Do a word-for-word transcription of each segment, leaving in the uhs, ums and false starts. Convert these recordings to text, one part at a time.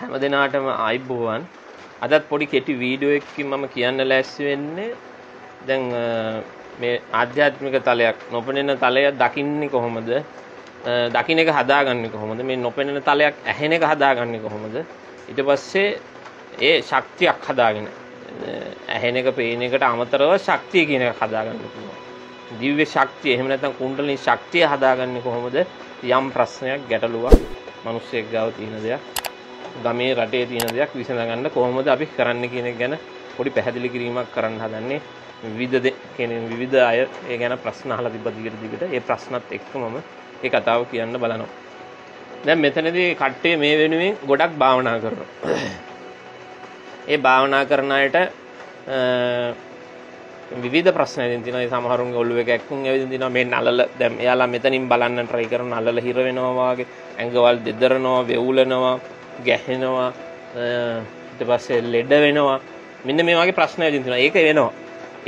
හැම දිනාටම ආයිබෝවන්. අදත් පොඩි කෙටි වීඩියෝ එකකින් මම කියන්න ලෑස්ති වෙන්නේ දැන් මේ ආධ්‍යාත්මික තලයක් නොපෙනෙන තලය දකින්නේ කොහොමද? දකින්න එක හදාගන්නේ කොහොමද? මේ නොපෙනෙන තලයක් ඇහෙන එක හදාගන්නේ කොහොමද? ඊට පස්සේ ඒ ශක්තියක් හදාගෙන ඇහෙන එක පේන එකට අමතරව ශක්තිය කියන එක හදාගන්න පුළුවන්. දිව්‍ය ශක්තිය එහෙම නැත්නම් කුණ්ඩලිනී ශක්තිය හදාගන්නේ කොහොමද? යම් ප්‍රශ්නයක් ගැටලුවක් මිනිස්සෙක් ගාව තියෙන දෙයක් ගමේ රටේ තියෙන දෙයක් විසඳගන්න කොහොමද අපි කරන්නේ කියන එක ගැන පොඩි පැහැදිලි කිරීමක් කරන්න හදන්නේ. විවිධ කෙනෙක් විවිධ අය ඒ ගැන ප්‍රශ්න අහලා තිබ්බ දිගට දිගට ඒ ප්‍රශ්නත් එක්කම මේ කතාව කියන්න බලනවා. දැන් මෙතනදී කට්ටිය මේ වෙනුවෙන් ගොඩක් භාවනා කරනවා. ඒ භාවනා කරන අයට විවිධ ප්‍රශ්න ඇවිදින් තියෙනවා. ඒ සමහරුන්ගේ ඔළුව එක ඇක්කුම් ඇවිදින් තියෙනවා. මේ නලල දැන් එයාලා මෙතනින් බලන්න try කරන නලල හිර වෙනවා වගේ ඇඟවල් දෙදරනවා වෙවුලනවා ගැහෙනවා ඊට පස්සේ ලෙඩ වෙනවා. මෙන්න මේ වගේ ප්‍රශ්න ඇති වෙනවා. ඒක වෙනවා.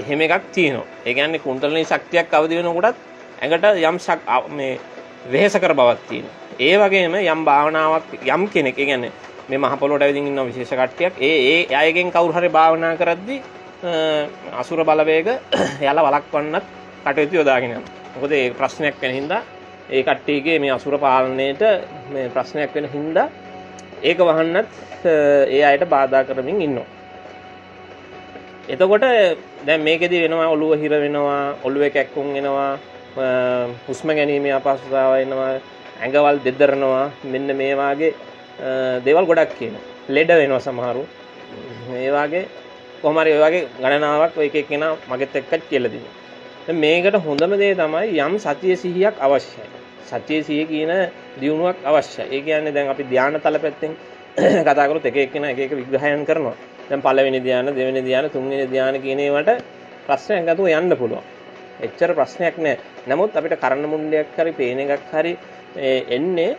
එහෙම එකක් තියෙනවා. ඒ කියන්නේ කුණ්ඩලිනී ශක්තියක් අවදි වෙනකොටත් ඇඟට යම් මේ වෙහෙසකර බවක් තියෙනවා. ඒ වගේම යම් භාවනාවක් යම් කෙනෙක් ඒ කියන්නේ මේ මහ පොළොවට ඇවිදින් ඉන්න විශේෂ කට්ටියක් ඒ ඒ අයගෙන් කවුරු හරි භාවනා කරද්දී අසුර බලවේග එයාලා වළක්වන්නත් කටයුතු යොදාගෙන යනවා. මොකද ඒ ප්‍රශ්නයක් වෙන හින්දා ඒ කට්ටියගේ මේ අසුර පාලනයේට මේ ප්‍රශ්නයක් වෙන හින්දා ඒක වහන්නත් ඒ අයට බාධා කරමින් ඉන්නවා. එතකොට දැන් මේකෙදි වෙනවා ඔළුව හිර වෙනවා, ඔළුව කැක්කුම් වෙනවා, හුස්ම ගැනීමේ අපහසුතාව එනවා, ඇඟවල් දෙදරනවා. මෙන්න මේ වාගේ දේවල් ගොඩක් කියනවා. ලෙඩ වෙනවා සමහරු. මේ වාගේ කොහොම හරි ඔය වාගේ ගණනාවක් ඔය එක එක්කෙනා මගෙත් එක්කත් කියලා දෙනවා. දැන් මේකට හොඳම දේ තමයි යම් සතිය සිහියක් අවශ්‍යයි. සතිය සිහිය කියන දියුණුවක් අවශ්‍යයි. ඒ කියන්නේ දැන් අපි ධානය තල පැත්තෙන් කතා කරොත් එක එක්කෙන එක එක විග්‍රහයන් කරනවා. දැන් පළවෙනි ධානය, දෙවෙනි ධානය, තුන්වෙනි ධානය කියන ඒවාට ප්‍රශ්නයක් අතෝ යන්න පුළුවන්. එච්චර ප්‍රශ්නයක් නෑ. නමුත් අපිට කරන්න මුණ්ඩයක් හරි, පේන එකක් හරි එන්නේ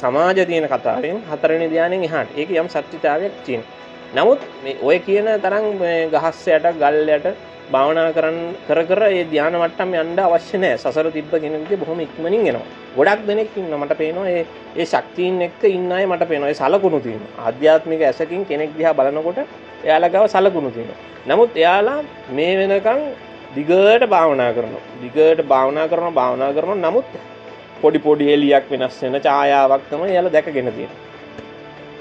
සමාජ තියෙන කතාවෙන් හතරවෙනි ධානයෙන් එහාට. ඒක යම් සත්‍යතාවයක් තියෙනවා. නමුත් මේ ඔය කියන තරම් ගහස් යට, ගල් යට භාවනා කරන් කර කර ඒ ධානය මට්ටම් යන්න අවශ්‍ය නැහැ. සසර තිබ්බ කෙනෙක්ගේ බොහොම ඉක්මනින් එනවා. ගොඩක් දෙනෙක් ඉන්නවා මට පේනවා ඒ ඒ ශක්තියින් එක්ක ඉන්න අය මට පේනවා. ඒ සලකුණු තියෙනවා. ආධ්‍යාත්මික ඇසකින් කෙනෙක් දිහා බලනකොට එයාලා ගාව සලකුණු තියෙනවා. නමුත් එයාලා මේ වෙනකන් දිගට භාවනා කරනවා. දිගට භාවනා කරනවා, භාවනා කරනවා. නමුත් පොඩි පොඩි එළියක් වෙනස් වෙන ඡායාවක් තමයි එයාලා දැකගෙන තියෙන්නේ.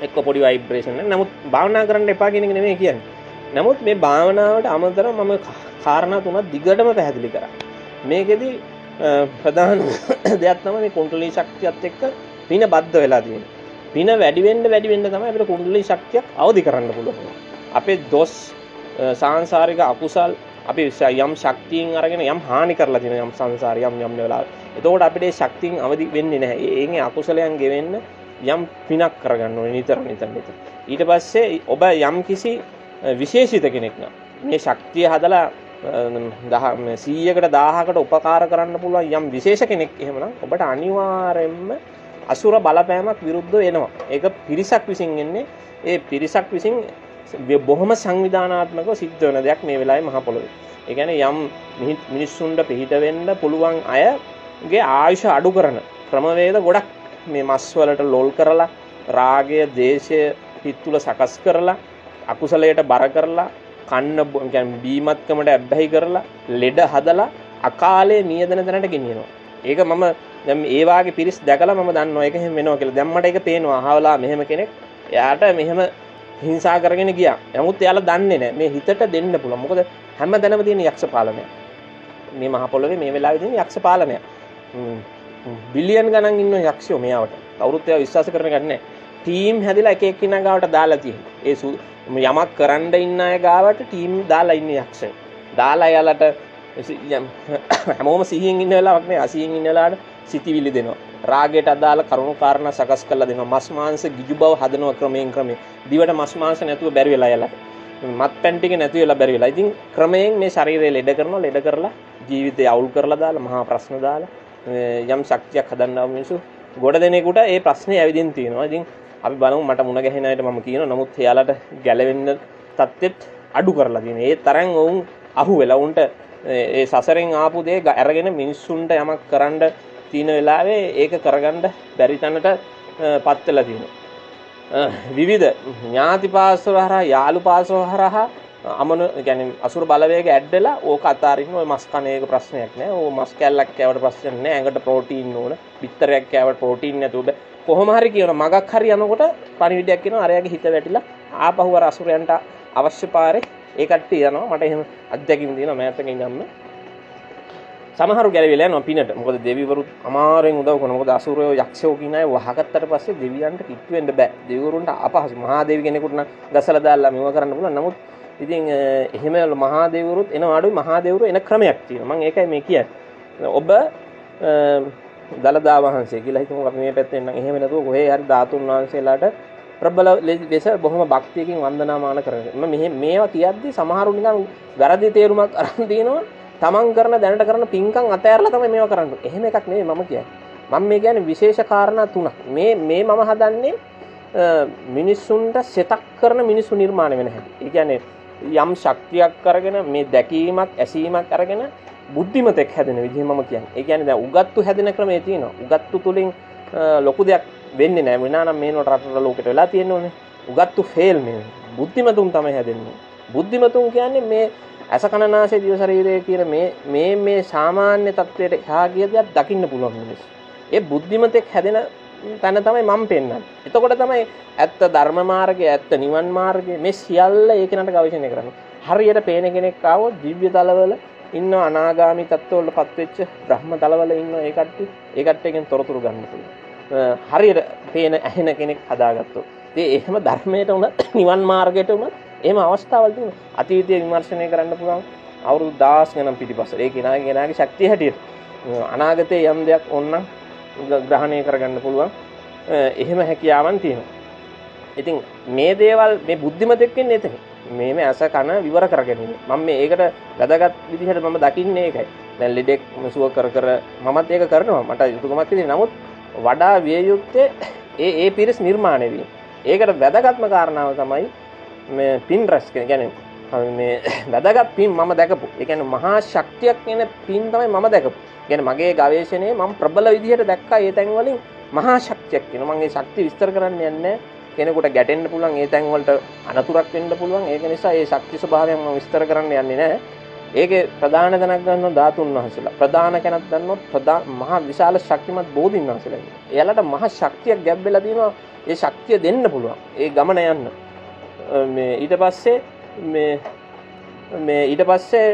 එක්ක පොඩි ভাইබ්‍රේෂන් එක. නමුත් භාවනා කරන්න එපා කියන එක නෙමෙයි කියන්නේ. නමුත් මේ භාවනාවට අමතරව මම කාරණා තුනක් දිගටම පැහැදිලි කරා. මේකෙදි ප්‍රධාන දෙයක් තමයි මේ කුණ්ඩලිනී ශක්තියත් එක්ක පින බද්ධ වෙලා තියෙන්නේ. පින වැඩි වෙන්න වැඩි වෙන්න තමයි අපිට කුණ්ඩලිනී ශක්තියක් අවදි කරන්න පුළුවන්. අපේ දොස් සාංශාරික අකුසල් අපි යම් ශක්තියෙන් අරගෙන යම් හානි කරලා තියෙන යම් සංසාරේ යම් යම් වෙලාවල. එතකොට අපිට ඒ ශක්තියෙන් අවදි වෙන්නේ නැහැ. ඒකේ අකුසලයන් ගෙවෙන්න යම් පිනක් කරගන්න ඕනේ නිතර නිතර නිතර. ඊට පස්සේ ඔබ යම් කිසි විශේෂිත කෙනෙක් නම් මේ ශක්තිය හදලා සීයකට දහයකට උපකාර කරන්න පුළුවන් යම් විශේෂ කෙනෙක් එහෙමනම් ඔබට අනිවාර්යයෙන්ම අසුර බලපෑමක් විරුද්ධව එනවා. ඒක පිරිසක් විසින් එන්නේ. ඒ පිරිසක් විසින් බොහොම සංවිධානාත්මකව සිද්ධ වෙන දෙයක් මේ වෙලාවේ මහ පොළොවේ. ඒ කියන්නේ යම් මිනිස්සුන්ට පිහිට වෙන්න පුළුවන් අයගේ ආයුෂ අඩු කරන ක්‍රමවේද ගොඩක් මේ මස් වලට ලොල් කරලා රාගය, දේශය හිත තුල සකස් කරලා අකුසලයට බර කරලා කන්න කියන්නේ බීමත්කමට ඇබ්බැහි කරලා ලෙඩ හදලා අකාලේ මියදෙන තැනට ගෙනියනවා. ඒක මම දැන් මේ වාගේ පිරිස් දැකලා මම දන්නවා ඒක එහෙම වෙනවා කියලා. දැන් මට ඒක පේනවා. අහවලා මෙහෙම කෙනෙක් එයාට මෙහෙම හිංසා කරගෙන ගියා. නමුත් එයාලා දන්නේ නැහැ මේ හිතට දෙන්න පුළුවන්. මොකද හැමදැනම තියෙන යක්ෂ පාලනය. මේ මහ පොළොවේ මේ වෙලාවේ තියෙන යක්ෂ පාලනය. බිලියන් ගණන් ඉන්න යක්ෂයෝ මෙයාට. කවුරුත් එයා විශ්වාස කරන්නේ නැහැ. ටීම් හැදිලා එක එක්කිනා ගාවට දාලා තියෙනවා. ඒ යමක් කරන්න ඉන්න අය ගාවට ටීම් දාලා ඉන්නේ යක්ෂය. දාලා යාලට හැමෝම සිහියෙන් ඉන්න වෙලාවක් නෑ. අසියෙන් ඉන්න වෙලාවට සිතිවිලි දෙනවා. රාගයට අදාළ කරුණු කාරණා සකස් කරලා දෙනවා. මස් මාංශ ගිජු බව හදනවා ක්‍රමයෙන් ක්‍රමයෙන්. දිවට මස් මාංශ නැතුව බැරි වෙලා යාලට. මත්පැන් ටික නැති වෙලා බැරි වෙලා. ඉතින් ක්‍රමයෙන් මේ ශරීරය ලෙඩ කරනවා. ලෙඩ කරලා ජීවිතය අවුල් කරලා දාලා මහා ප්‍රශ්න දාලා යම් ශක්තියක් හදන්නා මිනිසු ගොඩ දෙනෙකුට ඒ ප්‍රශ්නේ ඇවිදින් තියෙනවා. ඉතින් අපි බලමු මට මුණ ගැහෙන අයට මම කියනවා. නමුත් එයාලට ගැලවෙන්න තත්ත්වෙත් අඩු කරලා තියෙනවා. ඒ තරම් වුන් අහු වෙලා උන්ට ඒ සසරෙන් ආපු දේ අරගෙන මිනිස්සුන්ට යමක් කරන්න තියෙන වෙලාවේ ඒක කරගන්න බැරි තැනටපත් වෙලා තියෙනවා. विविध ज्ञातिपासुरः යාලුපාසුරः अमन यानी असुर බලවේග ඇඩ්දලා ඕක අතාරින්න ඔය මස් කන එක ප්‍රශ්නයක් නෑ. ඕ මස් කැල්ලක් කෑවට ප්‍රශ්නයක් නෑ. ඇඟට ප්‍රෝටීන් ඕන. පිටරයක් කෑවට ප්‍රෝටීන් නැතුව බෑ. කොහොම හරි කියන මගක් හරි යනකොට පරිවිඩයක් කියනවා අරයාගේ හිත වැටිලා ආපහු අර අසුරයන්ට අවශ්‍ය පාරේ ඒ කට්ටිය යනවා. මට එහෙම අත්දැකීම් තියෙනවා මෑත් එකේ ඉඳන්ම. සමහරු ගැලවිලා යනවා පිනට. මොකද දෙවිවරුත් අමාරුවෙන් උදව් කරනවා. මොකද අසුරයෝ යක්ෂයෝ කියන අය වහගත්තට පස්සේ දෙවියන්ට කිට්ටු වෙන්න බෑ. දෙවිවරුන්ට අපහසු. මහා දෙවි කෙනෙකුට නම් ගසලා දාලා මෙව කරන්න පුළුවන්. නමුත් ඉතින් එහෙම මහා දෙවිවරුත් එනවා අඩුයි. මහා දෙවිවරු එන ක්‍රමයක් තියෙනවා. මම ඒකයි මේ කියන්නේ. ඔබ දලදා වහන්සේ කියලා හිතමු අපි මේ පැත්තෙන් නම් එහෙම නැතුව කොහේ හරි ධාතුන් වහන්සේලාට ප්‍රබල ලෙස බොහොම භක්තියකින් වන්දනාමාන කරනවා. මම මෙහෙ මේවා කියද්දී සමහරු නිකන් වැරදි තේරුමක් අරන් දිනනවා. තමන් කරන දැනට කරන පින්කම් අතහැරලා තමයි මේවා කරන්නේ. එහෙම එකක් නෙවෙයි මම කියන්නේ. මම මේ කියන්නේ විශේෂ කාරණා තුනක්. මේ මේ මම හදන්නේ මිනිසුන්ට සෙතක් කරන මිනිසු නිර්මාණය වෙන හැටි. ඒ කියන්නේ යම් ශක්තියක් අරගෙන මේ දැකීමක් ඇසීමක් අරගෙන බුද්ධිමතෙක් හැදෙන විදිහ මම කියන්නේ. ඒ කියන්නේ දැන් උගත්තු හැදෙන ක්‍රමයේ තියෙනවා. උගත්තු තුලින් ලොකු දෙයක් වෙන්නේ නැහැ. වෙනානම් මේනට රටට ලෝකෙට වෙලා තියෙනෝනේ. උගත්තු ෆේල් මේ. බුද්ධිමතුන් තමයි හැදෙන්නේ. බුද්ධිමතුන් කියන්නේ මේ ඇසකනනාසේ දිව ශරීරයේ කියන මේ මේ මේ සාමාන්‍ය තත්වයට එහා ගිය දයක් දකින්න පුළුවන් මිනිස්සු. ඒ බුද්ධිමතෙක් හැදෙන තැන තමයි මම පෙන්වන්නේ. එතකොට තමයි ඇත්ත ධර්ම මාර්ගය, ඇත්ත නිවන් මාර්ගය මේ සියල්ල ඒකනට ගවේෂණය කරන්නේ. හරියට පේන කෙනෙක් ආවොත් දිව්‍ය තලවල ඉන්න අනාගාමී තත්ත්වවලපත් වෙච්ච බ්‍රහ්ම තලවල ඉන්න ඒ කට්ටිය, ඒ කට්ටියගෙන් තොරතුරු ගන්න පුළුවන්. හරියට පේන ඇහෙන කෙනෙක් හදාගත්තොත්. ඉතින් එහෙම ධර්මයට උන නිවන් මාර්ගයට උන එහෙම අවස්ථාවල් තියෙනවා. අතීතයේ විමර්ශනය කරන්න පුළුවන් අවුරුදු දාස් ගණන් පිටිපස්ස. ඒ කෙනාගේ කෙනාගේ ශක්තිය හැටියට අනාගතයේ යම් දෙයක් ඕනනම් ග්‍රහණය කරගන්න පුළුවන්. එහෙම හැකියාවන් තියෙනවා. ඉතින් මේ දේවල් මේ බුද්ධිමතෙක් වෙන්නේ එතන. මේ මේ අස කන විවර කරගැනීම. මම මේ ඒකට වැදගත් විදිහට මම දකින්නේ ඒකයි. දැන් ලෙඩෙක් සුව කර කර මමත් ඒක කරනවා. මට යුතුයකමක් තියෙනවා. නමුත් වඩා විය යුත්තේ ඒ ඒ පිරිස් නිර්මාණය වීම. ඒකට වැදගත්ම කාරණාව තමයි මේ පින් රැස් කියන කියන්නේ මේ වැදගත් පින් මම දැකපු. ඒ කියන්නේ මහා ශක්තියක් කියන පින් තමයි මම දැකපු. කියන්නේ මගේ ගවේෂණයේ මම ප්‍රබල විදිහට දැක්කා ඒ තැන් වලින් මහා ශක්තියක් කියනවා. මම ඒ ශක්තිය විස්තර කරන්න යන්නේ නැහැ. කෙනෙකුට ගැටෙන්න පුළුවන් ඒ තැන් වලට අනතුරක් වෙන්න පුළුවන්. ඒක නිසා ඒ ශක්ති ස්වභාවය මම විස්තර කරන්න යන්නේ නැහැ. ඒකේ ප්‍රධාන තැනක් ගන්නවා ධාතුන් වහන්සේලා. ප්‍රධාන කෙනක් ගන්නවා ප්‍රධාන මහා විශාල ශක්තිමත් බෝධීන් වහන්සේලා. එයාලට මහා ශක්තියක් ගැබ් වෙලා තියෙනවා. ඒ ශක්තිය දෙන්න පුළුවන්. ඒ ගමන යන්න. මේ ඊට පස්සේ මේ මේ ඊට පස්සේ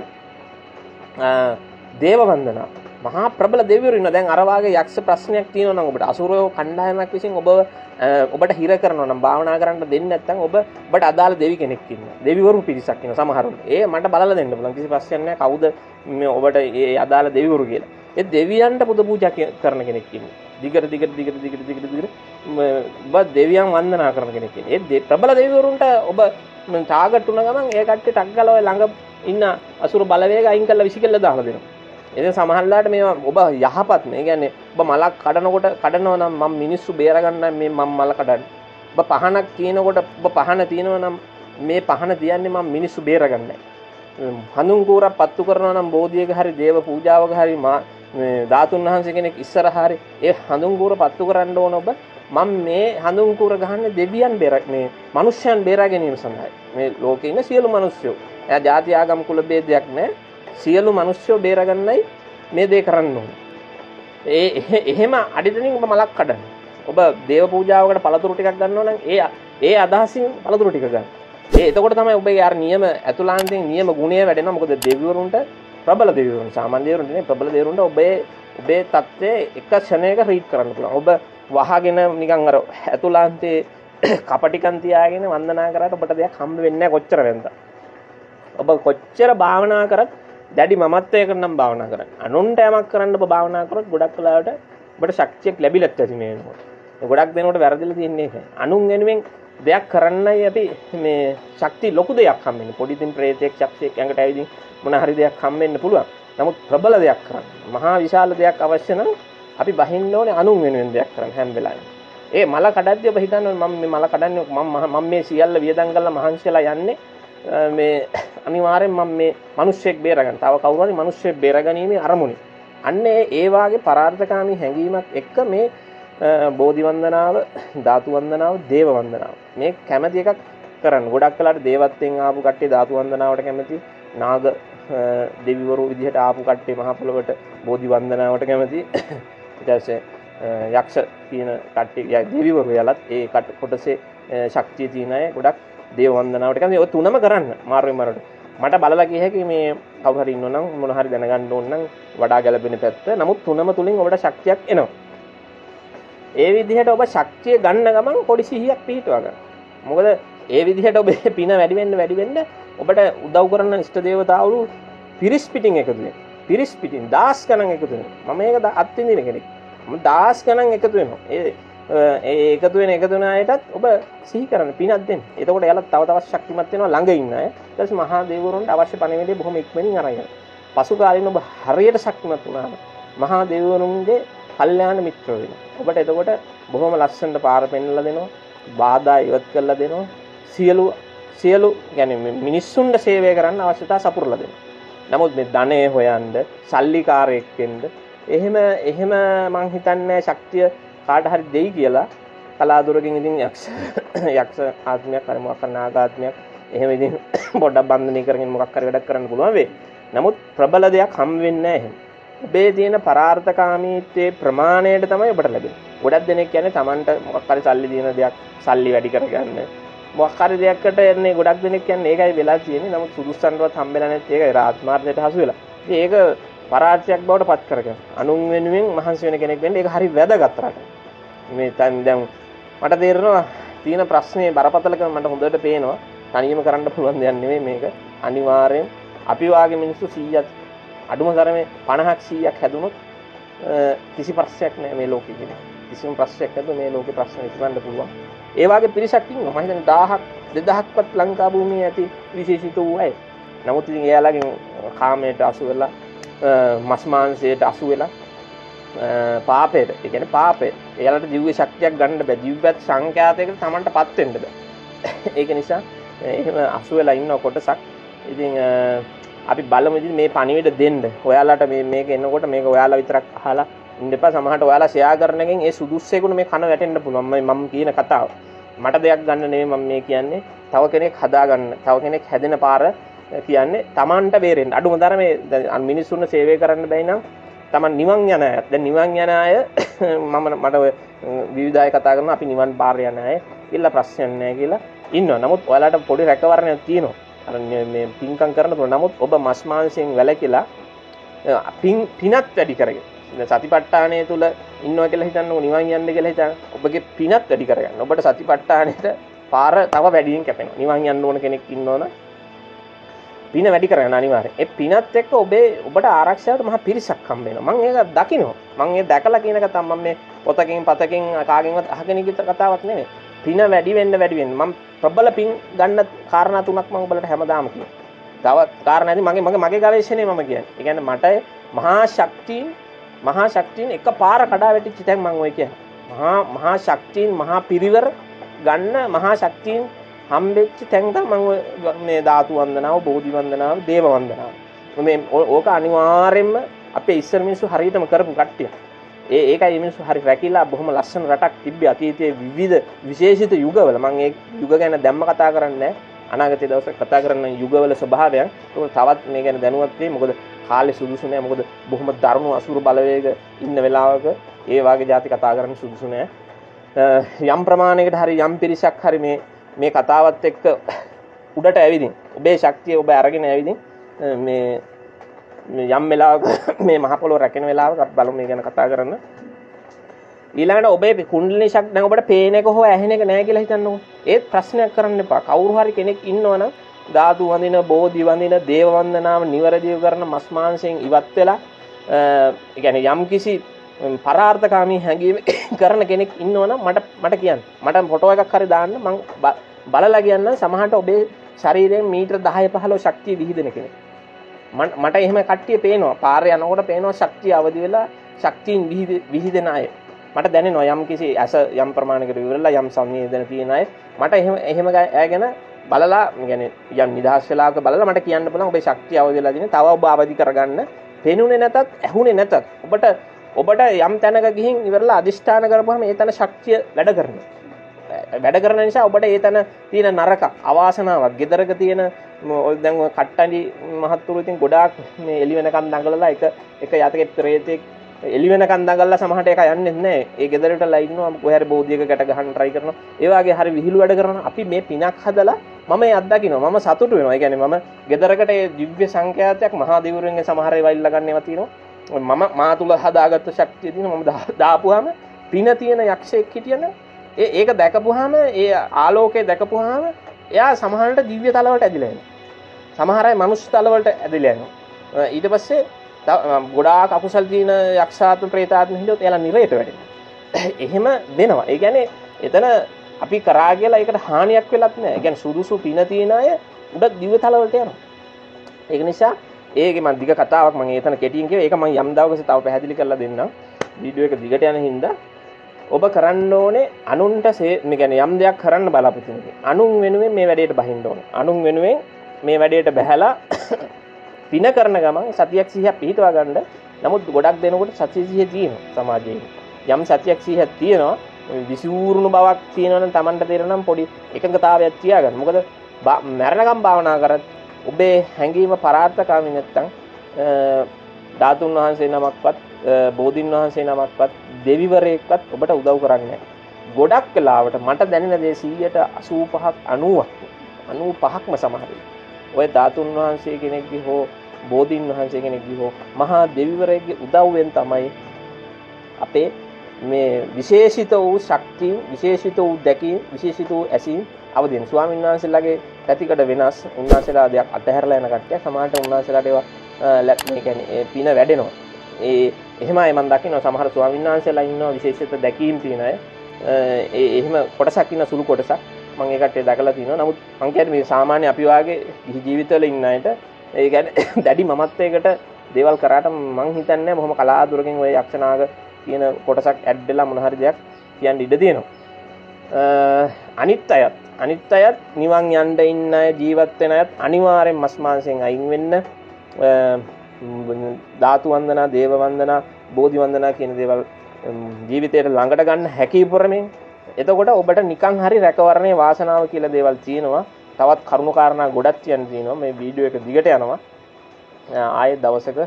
දේව වන්දනා මහා ප්‍රබල දෙවිවරු ඉන්නවා. දැන් අර වාගේ යක්ෂ ප්‍රශ්නයක් තියෙනවා නම් ඔබට අසුරයෝ කණ්ඩායමක් විසින් ඔබ ඔබට හිර කරනවා නම් භාවනා කරන්න දෙන්නේ නැත්නම් ඔබ ඔබට අදාළ දෙවි කෙනෙක් ඉන්නවා. දෙවිවරු පිරිසක් ඉන්නවා සමහරුන්. ඒ මට බලලා දෙන්න පුළුවන් කිසි ප්‍රශ්නයක් නැහැ. කවුද මේ ඔබට ඒ අදාළ දෙවිවරු කියලා. ඒ දෙවියන්ට පුද පූජා කරන කෙනෙක් ඉන්නවා. දිගට දිගට දිගට දිගට දිගට දිගට ඔබ දෙවියන් වන්දනා කරන කෙනෙක් ඉන්නේ. ඒ ප්‍රබල දෙවිවරුන්ට ඔබ ටාගට් වුණ ගමන් ඒ කට්ටිය ටක් ගාලා ඔය ළඟ ඉන්න අසුර බලවේග අයින් කරලා විසිකලා දාලා දෙනවා. එතන සමහරලාට මේවා ඔබ යහපත් නේ. කියන්නේ ඔබ මලක් කඩනකොට කඩනවා නම් මම මිනිස්සු බේර ගන්න මේ මම මල කඩන්නේ. ඔබ පහනක් තියනකොට ඔබ පහන තියනවා නම් මේ පහන තියන්නේ මම මිනිස්සු බේර ගන්නයි. හඳුන් කෝරක් පත්තු කරනවා නම් බෝධියක හරි දේව පූජාවක හරි මේ ධාතුන් වහන්සේ කෙනෙක් ඉස්සරහා හරි ඒ හඳුන් කෝර පත්තු කරන්න ඕන ඔබ. මම මේ හඳුන් කුර ගහන්නේ දෙවියන් බේරක් මේ මිනිස්යන් බේරා ගැනීම සඳහායි. මේ ලෝකේ ඉන්න සියලු මිනිස්සු. එයා ಜಾති ආගම් කුල ભેදයක් නැහැ. සියලු මිනිස්සු බේරා ගන්නයි මේ දේ කරන්න ඕනේ. ඒ එහෙම අඩිතනින් ඔබ මලක් කඩන. ඔබ දේව පූජාවකට පළතුරු ටිකක් ගන්නවා නම් ඒ ඒ අදහසින් පළතුරු ටික ගන්න. ඒ එතකොට තමයි ඔබේ අර නියම අතුලාන්තෙන් නියම ගුණය වැඩෙනවා. මොකද දෙවිවරුන්ට ප්‍රබල දෙවිවරුන් සාමාන්‍ය දෙවිවරුන්ට නේ ප්‍රබල දෙවිවරුන්ට ඔබේ ඔබේ தත්ත්වයේ එක ක්ෂණයක රීඩ් කරන්න පුළුවන්. ඔබ වහගෙන නිකන් අර ඇතුළාන්තේ කපටිකන් තියාගෙන වන්දනා කරාට ඔබට දෙයක් හම්බ වෙන්නේ නැහැ කොච්චර වෙනද. ඔබ කොච්චර භාවනා කරත් දැඩි මමත්වයකට නම් භාවනා කරන්නේ. අනුන්ට යමක් කරන්න ඔබ භාවනා කරොත් ගොඩක් වෙලාවට ඔබට ශක්තියක් ලැබිලත් ඇති මේ වෙනකොට. ගොඩක් දෙනකොට වැරදිලා තියෙන්නේ ඒකයි. අනුන් වෙනුවෙන් දෙයක් කරන්නයි අපි මේ ශක්තිය ලොකු දෙයක් හම්බ වෙන්නේ. පොඩි දින් ප්‍රේතයක් ශක්තියක් ඇඟට ඇවිදින් මොන හරි දෙයක් හම්බ වෙන්න පුළුවන්. නමුත් ප්‍රබල දෙයක් කරන්න මහා විශාල දෙයක් අවශ්‍ය නම් අපි බහින්න ඕනේ අනුන් වෙනුවෙන් දෙයක් කරන්න හැම වෙලාවෙම. ඒ මල කඩද්දී ඔබ හිතන්නේ මම මේ මල කඩන්නේ මම මම මේ සියල්ල වියදම් කරලා මහන්සියලා යන්නේ මේ අනිවාර්යෙන් මම මේ මිනිස්සෙක් බේරගන්න. තව කවුරු හරි මිනිස්සෙක් බේරගැනීමේ අරමුණේ. අන්න ඒ වාගේ පරාර්ථකාමී හැඟීමක් එක්ක මේ බෝධි වන්දනාව, ධාතු වන්දනාව, දේව වන්දනාව. මේ කැමැති එකක් කරන්න. ගොඩක් වෙලාට දේවත්වයෙන් ආපු කට්ටිය ධාතු වන්දනාවට කැමැති, නාග දෙවිවරු විදිහට ආපු කට්ටිය මහ පොළොවට බෝධි වන්දනාවට කැමැති. ඊට පස්සේ යක්ෂ කියන කට්ටිය දෙවිවරු යලත් ඒ කොටසේ ශක්තිය තියෙන අය ගොඩක් දේව වන්දනාවට කැමැති. ඔය තුනම කරන්න මාරුවෙන් මාරුවට. මට බලලා කිය හැකි මේ කවුරු හරි ඉන්නෝ නම් මොන හරි දැනගන්න ඕන නම් වඩා ගැළපෙන පැත්ත. නමුත් තුනම තුලින් ඔබට ශක්තියක් එනවා. ඒ විදිහට ඔබ ශක්තිය ගන්න ගමන් පොඩි සිහියක් පිහිටවා ගන්න. මොකද ඒ විදිහට ඔබේ පින වැඩි වෙන්න වැඩි වෙන්න ඔබට උදව් කරන ඉෂ්ට දේවතාවුරු පිරිස් පිටින් එකතු වෙනවා. පිරිස් පිටින් දාස් ගණන් එකතු වෙනවා. මම මේක අත් විඳින කෙනෙක්. මම දාස් ගණන් එකතු වෙනවා. ඒ ඒ එකතු වෙන එකතු වෙන අයටත් ඔබ සිහි කරන්න පිනක් දෙන්න. එතකොට එයාලා තව තවත් ශක්තිමත් වෙනවා ළඟ ඉන්න අය. ඊට පස්සේ මහා දේවවරුන්ට අවශ්‍ය පණිවිඩය බොහොම ඉක්මනින් අරගෙන යනවා. පසු කාලෙන් ඔබ හරියට ශක්තිමත් වුණාම මහා දේවවරුන්ගේ කල්යාණ මිත්‍ර වෙනවා. ඔබට එතකොට බොහොම ලස්සනට පාර පෙන්වලා දෙනවා. බාධා ඉවත් කරලා දෙනවා. සියලු සියලු කියන්නේ මිනිස්සුන්ට සේවය කරන්න අවශ්‍යතාව සපුරලා දෙනවා. නමුත් මේ ධනෙ හොයන්න, සල්ලිකාරයෙක් වෙන්න, එහෙම එහෙම මං හිතන්නේ ශක්තිය කාට හරි දෙයි කියලා. කලාදුරකින් ඉතින් යක්ෂ යක්ෂ ආත්මයක් හරි මොකක් කරන ආත්මයක් එහෙම ඉතින් පොඩ්ඩක් බන්ධනය කරගෙන මොකක් හරි වැඩක් කරන්න පුළුවන් වෙයි. නමුත් ප්‍රබල දෙයක් හම් වෙන්නේ නැහැ එහෙම. ඔබේ තියෙන පරාර්ථකාමීත්වයේ ප්‍රමාණයට තමයි ඔබට ලැබෙන්නේ. ගොඩක් දෙනෙක් කියන්නේ Tamanට මොකක් හරි සල්ලි දෙන දෙයක් සල්ලි වැඩි කරගන්න. මොකක් හරි දෙයක්කට යන්නේ ගොඩක් දෙනෙක් කියන්නේ ඒකයි වෙලා තියෙන්නේ. නමුත් සුදුස්සන්ටවත් හම්බෙලා නැති එකයි රාත්මාර්ගයට හසු වෙලා. ඉතින් ඒක පරාර්ථයක් බවට පත් කරගන්න. අනුන් වෙනුවෙන් මහන්සි වෙන කෙනෙක් වෙන්න ඒක හරි වැදගත් රට. මේ දැන් මට තේරෙනවා තියෙන ප්‍රශ්නේ බරපතලකම මට හොඳට පේනවා. තනියම කරන්න පුළුවන් දෙයක් නෙමෙයි මේක. අනිවාර්යෙන් අපි වාගේ මිනිස්සු සීයක් අඩුම තරමේ පනහක් සීයක් හැදුනොත් කිසි ප්‍රශ්නයක් නැහැ මේ ලෝකෙ කියන. කිසිම ප්‍රශ්නයක් නැතුව මේ ලෝකේ ප්‍රශ්න විසඳන්න පුළුවන්. ඒ වගේ පිරිසක් ඉන්නවා. මම හිතන්නේ දහයක් දෙදහක්වත් ලංකා භූමියේ ඇති විශේෂිත වූ අය. නමුත් ඉතින් එයාලගෙන් කාමයට අසු වෙලා, මස් මාංශයට අසු වෙලා, පාපයට, ඒ කියන්නේ පාපය. එයාලට දිව්‍ය ශක්තියක් ගන්න බෑ. දිව්‍යත් සංඛ්‍යාතයකට Tamanටපත් වෙන්න බෑ. ඒක නිසා එහෙම අසු වෙලා ඉන්න කොටසක් ඉතින් අපි බලමු ඉතින් මේ පණිවිඩ දෙන්න. ඔයාලට මේ මේක එනකොට මේක ඔයාලා විතරක් අහලා ඉන්න එපා. සමහරට ඔයාලා ෂෙයා කරන එකෙන් ඒ සුදුස්සෙකුට මේ කන වැටෙන්න පුළුවන්. මම කියන කතාව. මට දෙයක් ගන්න නෙමෙයි මම මේ කියන්නේ. තව කෙනෙක් හදා ගන්න. තව කෙනෙක් හැදෙන පාර කියන්නේ Tamanට බේරෙන්න. අඩුම තරමේ දැන් මිනිස්සුන්ව සේවය කරන්න බැයි නම් Taman නිවන් යන අය. දැන් නිවන් යන අය මම මට ඔය විවිධාය කතා කරනවා අපි නිවන් පාර යන අය. ඉල්ල ප්‍රශ්නයක් නැහැ කියලා ඉන්නවා. නමුත් ඔයාලට පොඩි රැකවරණයක් තියෙනවා. මේ පින්කම් කරන්න පුළුවන්. නමුත් ඔබ මස් මාංශයෙන් වැළකීලා පින් පිනත් වැඩි කරගෙන සතිපට්ඨානය තුල ඉන්නවා කියලා හිතන්නකො නිවන් යන්න කියලා හිතන ඔබගේ පිනත් වැඩි කරගන්න. ඔබට සතිපට්ඨානෙට පාර තව වැඩියෙන් කැපෙනවා. නිවන් යන්න ඕන කෙනෙක් ඉන්නවනම් පින වැඩි කරගන්න අනිවාර්යයෙන්. ඒ පිනත් එක්ක ඔබේ ඔබට ආරක්ෂාවට මහ පිරිසක් හම්බ වෙනවා. මම ඒක දකිනවා. මම ඒක දැකලා කියන එක තමයි මම මේ පොතකින් පතකින් කාගෙන්වත් අහගෙන ඉගිත කතාවක් නෙමෙයි. පින වැඩි වෙන්න වැඩි වෙන්න මම ප්‍රබල පින් ගන්න කාරණා තුනක් මම ඔයාලට හැමදාම කියනවා. තවත් කාරණාදී මගේ මගේ මගේ ගවේෂණේ මම කියන්නේ. ඒ කියන්නේ මට මහා ශක්තියින් මහා ශක්තියින් එකපාර කඩා වැටිච්ච තැන් මම ඔය කියන්නේ. මහා මහා ශක්තියින් මහා පිරිවර ගන්න මහා ශක්තියින් හම්බෙච්ච තැන් තමයි මම ඔය මේ ධාතු වන්දනාව, බෝධි වන්දනාව, දේව වන්දනාව. මේ ඕක අනිවාර්යයෙන්ම අපේ ඉස්සර මිනිස්සු හරියටම කරපු කට්ටිය. ඒ ඒකයි මිනිස්සු හරි රැකිලා බොහොම ලස්සන රටක් තිබ්බේ අතීතයේ විවිධ විශේෂිත යුගවල. මම ඒ යුග ගැන දැම්ම කතා කරන්නේ අනාගතයේ දවසක් කතා කරන්න යුගවල ස්වභාවයන්. ඒක තවත් මේ ගැන දැනුවත් වෙයි. මොකද කාලේ සුදුසු නැහැ. මොකද බොහොම දරුණු අසුරු බලවේග ඉන්න වෙලාවක ඒ වාගේ જાති කතා කරන්න සුදුසු නැහැ. යම් ප්‍රමාණයකට හරි යම් පිරිසක් හරි මේ මේ කතාවත් එක්ක උඩට ඇවිදින් ඔබේ ශක්තිය ඔබ අරගෙන ඇවිදින් මේ යම් වෙලාවක මේ මහ පොළොව රැකෙන වෙලාවක අපි බලමු මේ ගැන කතා කරන්න. ඊළඟට ඔබේ කුණ්ඩලිනී ශක්තිය දැන් ඔබට පේන එක හෝ ඇහෙන එක නෑ කියලා හිතන්නකො. ඒත් ප්‍රශ්නයක් කරන්න එපා. කවුරු හරි කෙනෙක් ඉන්නවනම් ධාතු වඳින, බෝධි වඳින, දේව වන්දනාව නිවැරදිව කරන මස් මාංශයෙන් ඉවත් වෙලා ඒ කියන්නේ යම්කිසි පරාර්ථකාමී හැඟීම කරන කෙනෙක් ඉන්නවනම් මට මට කියන්න. මට ෆොටෝ එකක් හරි දාන්න මං බලලා කියන්න. සමහරට ඔබේ ශරීරයෙන් මීටර දහය පහළොව ශක්තිය විහිදෙන කෙනෙක්. මට එහෙම කට්ටිය පේනවා. පාරේ යනකොට පේනවා ශක්තිය අවදි වෙලා ශක්තියින් විහිදෙන අය. මට දැනෙනවා යම් කිසි ඇස යම් ප්‍රමාණයකට විවරලා යම් සංවේදන තියෙන අය. මට එහෙම එහෙම ඇගෙන බලලා يعني යම් නිදහස් වෙලාවක බලලා මට කියන්න පුළුවන් ඔබේ ශක්තිය අවදිලා දින තව ඔබ අවදි කරගන්න. පෙනුනේ නැතත් ඇහුනේ නැතත් ඔබට ඔබට යම් තැනක ගිහින් ඉවරලා අදිෂ්ඨාන කරපුවාම ඒ තන ශක්තිය වැඩ කරනවා. වැඩ කරන නිසා ඔබට ඒ තන තියෙන නරක අවාසනාවක්, gederක තියෙන දැන් ඔය කට්ටඩි මහත්තුරු ඉතින් ගොඩාක් මේ එළි වෙනකන් දඟලලා එක එක යතකේ ප්‍රේතෙක් එළි වෙනකන් දඟලලා සමහරට එක යන්නේ නැහැ. ඒ gederට ලයි ඉන්නවා කොහේ හරි බෝධියක ගැට ගහන්න try කරනවා. ඒ වගේ හරි විහිළු වැඩ කරනවා. අපි මේ පිනක් හදලා මම ඒ අත්දකින්නවා. මම සතුටු වෙනවා. ඒ කියන්නේ මම gederකට ඒ දිව්‍ය සංඛ්‍යාතයක් මහා දේවරුන්ගේ සමහරේ වයිල් ලගන්නේවා තියෙනවා. මම මා තුල හදාගත්ත ශක්තිය දින මම දාපුවාම පින තියෙන යක්ෂයෙක් හිටියන ඒ ඒක දැකපුවාම ඒ ආලෝකය දැකපුවාම එයා සමහරට දිව්‍ය තලවලට ඇදිලා යනවා. සමහර අය මනුස්ස තලවලට ඇදිලා යනවා. ඊට පස්සේ ගොඩාක් අකුසල් දින යක්ෂාත්ම ප්‍රේතාත්ම හිටියොත් එයාලා නිරයට වැටෙනවා. එහෙම වෙනවා. ඒ කියන්නේ එතන අපි කරා කියලා ඒකට හානියක් වෙලත් නැහැ. ඒ කියන්නේ සුදුසු පින තියෙන අය උඩ දිව්‍ය තලවලට යනවා. ඒක නිසා ඒකේ මම දිග කතාවක් මම එතන කෙටියෙන් කියව. ඒක මම යම් දවසක තව පැහැදිලි කරලා දෙන්නම්. වීඩියෝ එක දිගට යන හින්දා ඔබ කරන්න ඕනේ අනුන්ට මේ කියන්නේ යම් දෙයක් කරන්න බලාපොරොත්තු වෙන. අනුන් වෙනුවෙන් මේ වැඩේට බහින්න ඕනේ. අනුන් වෙනුවෙන් මේ වැඩේට බහැලා පින කරන ගමන් සතියක් සිහියක් පිහිටවා ගන්න. නමුත් ගොඩක් දෙනකොට සතිය සිහිය තියෙනවා සමාජයේ. යම් සතියක් සිහියක් තියෙනවා විසූරුණු බවක් තියෙනවනම් Tamanට තේරෙනම් පොඩි එකඟතාවයක් තියාගන්න. මොකද මරණකම් භාවනා කරත් ඔබේ හැඟීම පරාර්ථකාමී නැත්තම් ධාතුන් වහන්සේ නමක්වත් බෝධින් වහන්සේ නමක්වත් දෙවිවරයෙක්වත් ඔබට උදව් කරන්නේ නැහැ. ගොඩක් වෙලාවට මට දැනෙන දේ නවය පහක් සමහරයි. ඔය ධාතුන් වහන්සේ කෙනෙක්ගේ හෝ බෝධින් වහන්සේ කෙනෙක්ගේ හෝ මහා දෙවිවරයෙක්ගේ උදව්වෙන් තමයි අපේ මේ විශේෂිත වූ ශක්තිය, විශේෂිත වූ දැකීම, විශේෂිත වූ ඇසීම අවදීන් ස්වාමීන් වහන්සේලාගේ පැතිකඩ වෙනස් උන්වහන්සේලා දෙයක් අතහැරලා යන කට්ටිය සමාහට උන්වහන්සේලාට ඒවා මේ කියන්නේ පින වැඩෙනවා. ඒ එහෙමයි මම දකිනවා සමහර ස්වාමීන් වහන්සේලා ඉන්නවා විශේෂිත දැකීම් තියෙන අය. ඒ එහෙම කොටසක් ඉන්න සුළු කොටසක් මම ඒ කට්ටිය දැකලා තිනවා. නමුත් මම කියන්නේ මේ සාමාන්‍ය අපි වාගේ ජීවිතවල ඉන්න අයට ඒ කියන්නේ දැඩි මමත්වයකට දේවල් කරාට මම හිතන්නේ බොහොම කලාතුරකින් ওই යක්ෂනාග කියන කොටසක් ඇඩ් වෙලා මොන හරි දෙයක් කියන්න ඉඩ දෙනවා. අනිත් අයත් අනිත් අයත් නිවන් යන්න ඉන්න අය ජීවත් වෙන අයත් අනිවාර්යෙන් මස් මාංශයෙන් අයින් වෙන්න ධාතු වන්දනා, දේව වන්දනා, බෝධි වන්දනා කියන දේවල් ජීවිතයට ළඟට ගන්න හැකියපරමෙන්. එතකොට ඔබට නිකන් හරි රැකවරණේ වාසනාව කියලා දේවල් තියෙනවා. තවත් කරුණු කාරණා ගොඩක් කියන්න තියෙනවා. මේ වීඩියෝ එක දිගට යනවා. ආයෙ දවසක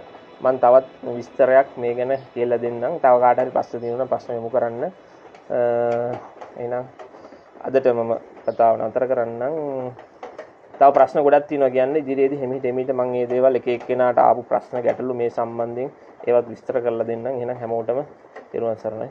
මම තවත් විස්තරයක් මේ ගැන කියලා දෙන්නම්. තව කාට හරි ප්‍රශ්න තියෙනවා නම් ප්‍රශ්න යොමු කරන්න. එහෙනම් අදට මම කතාව නතර කරන්නම්. තව ප්‍රශ්න ගොඩක් තියෙනවා කියන්නේ ඉදිරියේදී හැමිට හැමිට මම මේ දේවල් එක එක්කෙනාට ආපු ප්‍රශ්න ගැටලු මේ සම්බන්ධයෙන් ඒවත් විස්තර කරලා දෙන්නම්. එහෙනම් හැමෝටම තෙරුවන් සරණයි.